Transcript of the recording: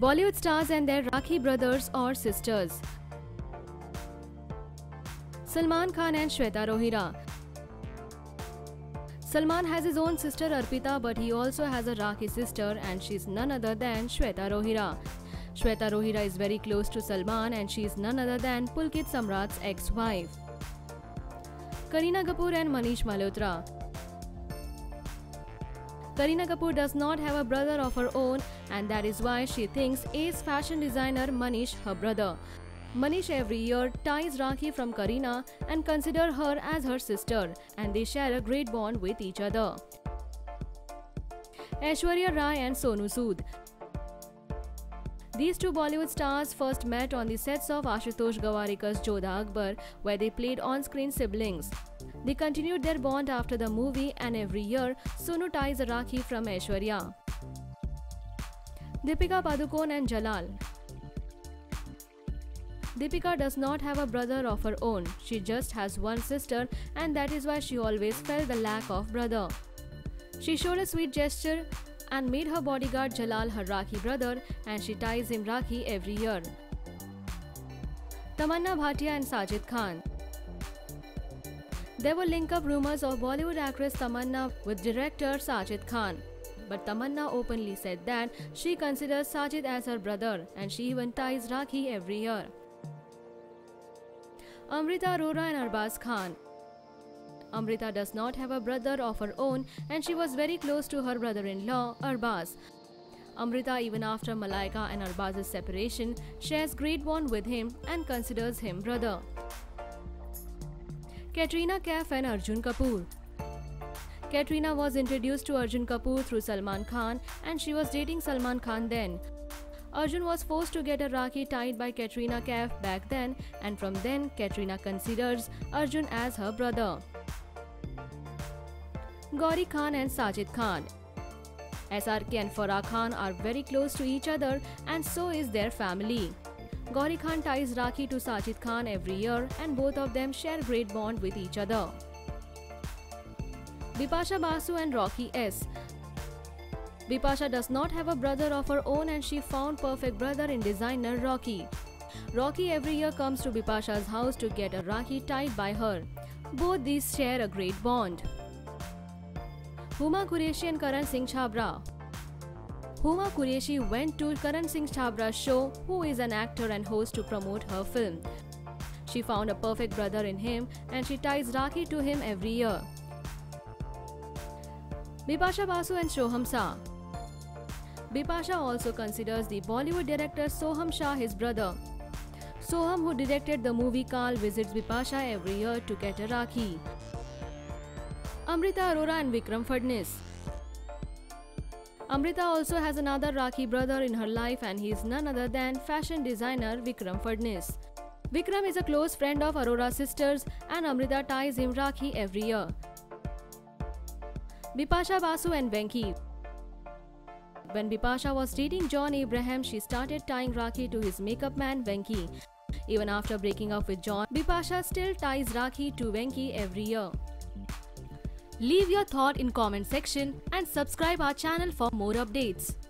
Bollywood stars and their Rakhi brothers or sisters. Salman Khan and Shweta Rohira. Salman has his own sister Arpita, but he also has a Rakhi sister, and she is none other than Shweta Rohira. Shweta Rohira is very close to Salman, and she is none other than Pulkit Samrat's ex-wife. Kareena Kapoor and Manish Malhotra. Kareena Kapoor does not have a brother of her own, and that is why she thinks ace fashion designer Manish her brother. Manish every year ties Rakhi from Kareena and consider her as her sister, and they share a great bond with each other. Aishwarya Rai and Sonu Sood. These two Bollywood stars first met on the sets of Ashutosh Gawarikar's Jodhaa Akbar, where they played on-screen siblings. They continued their bond after the movie, and every year Sonu ties a Rakhi from Aishwarya. Deepika Padukone and Jalal. Deepika does not have a brother of her own. She just has one sister, and that is why she always felt the lack of brother. She showed a sweet gesture and made her bodyguard Jalal her Rakhi brother, and she ties him Rakhi every year. Tamanna Bhatia and Sajid Khan. There were link-up rumors of Bollywood actress Tamanna with director Sajid Khan, but Tamanna openly said that she considers Sajid as her brother, and she even ties Rakhi every year. Amrita Arora and Arbaaz Khan. Amrita does not have a brother of her own, and she was very close to her brother-in-law Arbaaz. Amrita, even after Malaika and Arbaaz's separation, shares great bond with him and considers him brother. Katrina Kaif and Arjun Kapoor. Katrina was introduced to Arjun Kapoor through Salman Khan, and she was dating Salman Khan then. Arjun was forced to get a Rakhi tied by Katrina Kaif back then, and from then Katrina considers Arjun as her brother. Gauri Khan and Sajid Khan. SRK and Farah Khan are very close to each other, and so is their family. Gauri Khan ties Rakhi to Sajid Khan every year, and both of them share great bond with each other. Bipasha Basu and Rocky S. Bipasha does not have a brother of her own, and she found perfect brother in designer Rocky. Rocky every year comes to Bipasha's house to get a Rakhi tied by her. Both these share a great bond. Huma Qureshi and Karan Singh Chhabra. Huma Qureshi went to Karan Singh Chhabra's show, who is an actor and host, to promote her film. She found a perfect brother in him, and she ties Rakhi to him every year. Bipasha Basu and Soham Shah. Bipasha also considers the Bollywood director Soham Shah his brother. Soham, who directed the movie Kaal, visits Bipasha every year to get a Rakhi. Amrita Arora and Vikram Fernandes. Amrita also has another Rakhi brother in her life, and he is none other than fashion designer Vikram Fernandes. Vikram is a close friend of Arora's sisters, and Amrita ties him Rakhi every year. Bipasha Basu and Venki. When Bipasha was dating John Abraham, she started tying Rakhi to his makeup man Venki. Even after breaking up with John, Bipasha still ties Rakhi to Venki every year. Leave your thought in comment section and subscribe our channel for more updates.